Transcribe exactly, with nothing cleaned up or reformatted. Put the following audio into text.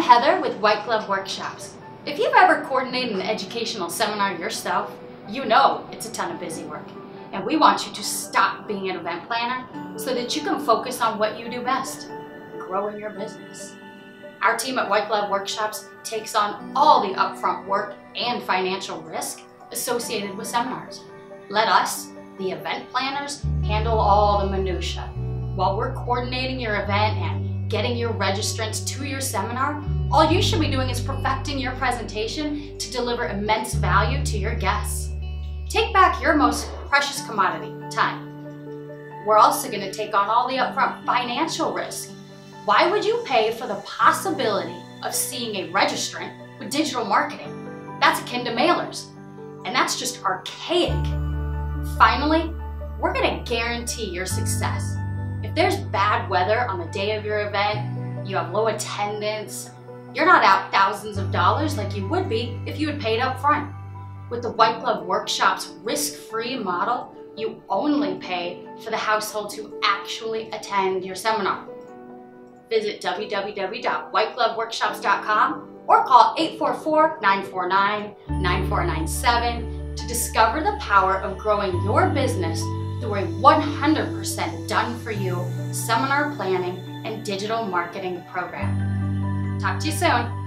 I'm Heather with White Glove Workshops. If you've ever coordinated an educational seminar yourself, you know it's a ton of busy work. And we want you to stop being an event planner so that you can focus on what you do best, growing your business. Our team at White Glove Workshops takes on all the upfront work and financial risk associated with seminars. Let us, the event planners, handle all the minutia. While we're coordinating your event and getting your registrants to your seminar, all you should be doing is perfecting your presentation to deliver immense value to your guests. Take back your most precious commodity, time. We're also going to take on all the upfront financial risk. Why would you pay for the possibility of seeing a registrant with digital marketing? That's akin to mailers, and that's just archaic. Finally, we're going to guarantee your success. If there's bad weather on the day of your event, you have low attendance, you're not out thousands of dollars like you would be if you had paid up front. With the White Glove Workshops risk-free model, you only pay for the household to actually attend your seminar. Visit w w w dot white glove workshops dot com or call eight four four, nine four nine, nine four nine seven to discover the power of growing your business through a one hundred percent done-for-you seminar planning and digital marketing program. Talk to you soon.